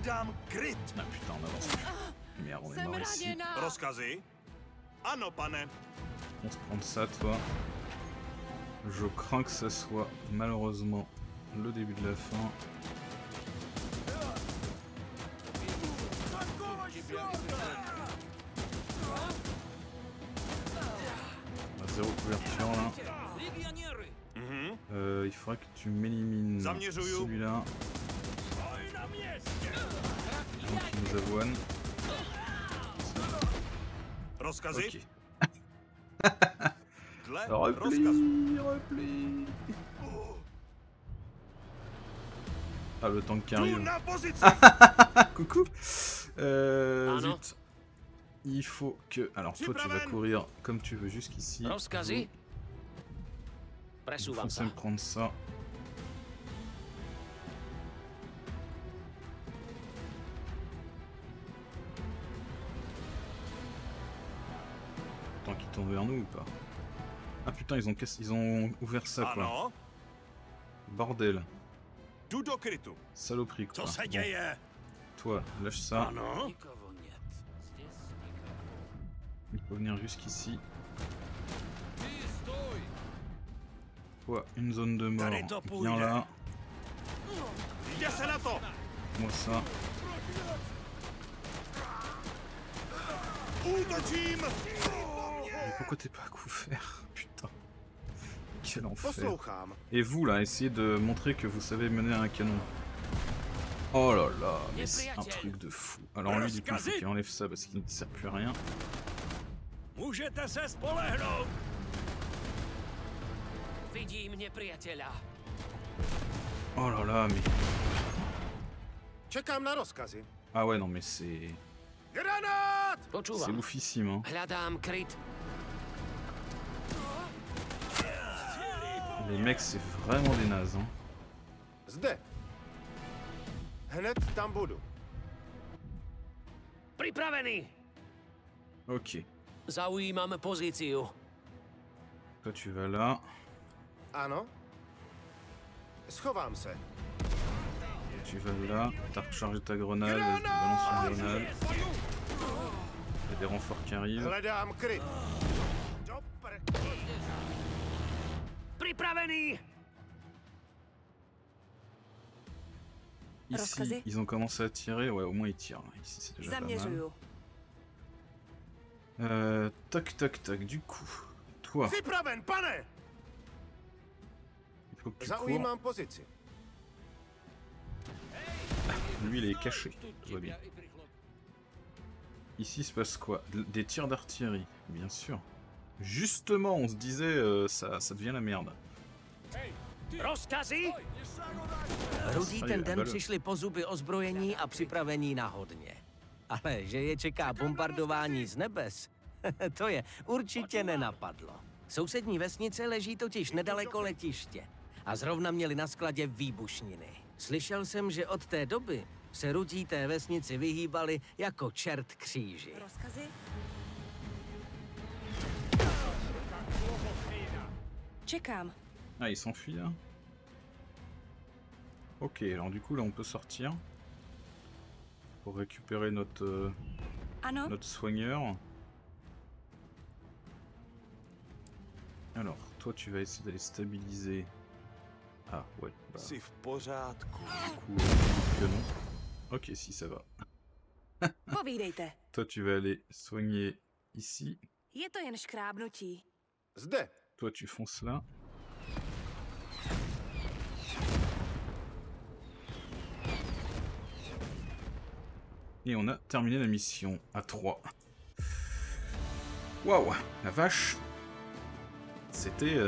Ah putain, on avance. Merde, on est mort ici. On se prend de ça, toi. Je crains que ça soit malheureusement le début de la fin. On a 0 couverture là. Il faudrait que tu m'élimines celui-là. Donc il nous avoine. Ok. Replie, replie. Ah, le tank qui arrive. Coucou. Zut. Il faut que... Alors toi tu vas courir comme tu veux jusqu'ici. Il faut me prendre ça. Tant qu'ils tournent vers nous ou pas? Ah putain, ils ont ouvert ça quoi. Bordel. Saloperie quoi. Bon. Toi, lâche ça. Il faut venir jusqu'ici. Toi, une zone de mort. Viens là. Moi ça. Mais pourquoi t'es pas à couvert? Putain. Quel enfer. Et vous là, essayez de montrer que vous savez mener un canon. Oh là là, mais c'est un truc de fou. Alors lui du coup, il faut qu'il enlève ça parce qu'il ne sert plus à rien. Oh là là, mais... Ah ouais, non mais c'est... C'est oufissime, hein. Les mecs, c'est vraiment des nazes, hein. Ok. Toi, tu vas là. Tu vas là, t'as rechargé ta grenade, tu balances une grenade. Il y a des renforts qui arrivent. Ici, ils ont commencé à tirer. Ouais, au moins ils tirent. Ici, c'est déjà pas mal. Tac, tac, tac. Du coup, toi. Il faut que tu cours. Lui, il est caché. Je vois bien. Ici, il se passe quoi? Des tirs d'artillerie, bien sûr. Justement, on se disait, ça devient la merde. Rudí ten den přišli po zuby ozbrojení a připravení na hodně. Ale že je čeká bombardování z nebes, to je určitě nenapadlo. Sousední vesnice leží totiž nedaleko letiště a zrovna měli na skladě výbušniny. Slyšel jsem, že od té doby se Rudí té vesnici vyhýbali jako čert kříži. Ah, il s'enfuit là. Ok, alors du coup là on peut sortir pour récupérer notre notre soigneur. Alors toi tu vas essayer d'aller stabiliser. Ah ouais. Bah, du coup que non. Ok, si ça va. Toi tu vas aller soigner ici. Toi tu fonces là. Et on a terminé la mission à 3. Waouh, la vache. C'était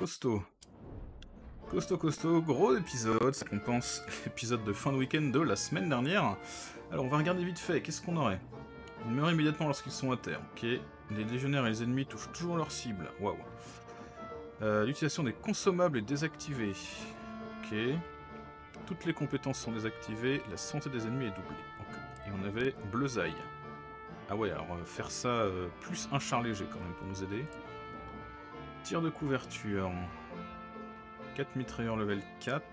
costaud. Costaud, costaud, gros épisode. Ça compense l'épisode de fin de week-end de la semaine dernière. Alors on va regarder vite fait, qu'est-ce qu'on aurait? Ils meurent immédiatement lorsqu'ils sont à terre, ok. Les légionnaires et les ennemis touchent toujours leur cible, waouh. L'utilisation des consommables est désactivée, ok. Toutes les compétences sont désactivées, la santé des ennemis est doublée. Et on avait Bleuzaï. Ah ouais, alors faire ça plus un char léger quand même pour nous aider. Tir de couverture. 4 mitrailleurs level 4.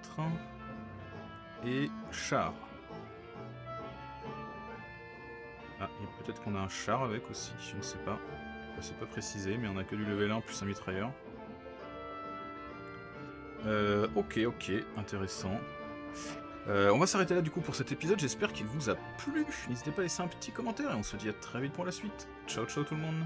Et char. Ah, et peut-être qu'on a un char avec aussi, je ne sais pas. Enfin, c'est pas précisé, mais on a que du level 1 plus un mitrailleur. Ok, ok, intéressant. On va s'arrêter là du coup pour cet épisode, j'espère qu'il vous a plu, n'hésitez pas à laisser un petit commentaire et on se dit à très vite pour la suite. Ciao ciao tout le monde.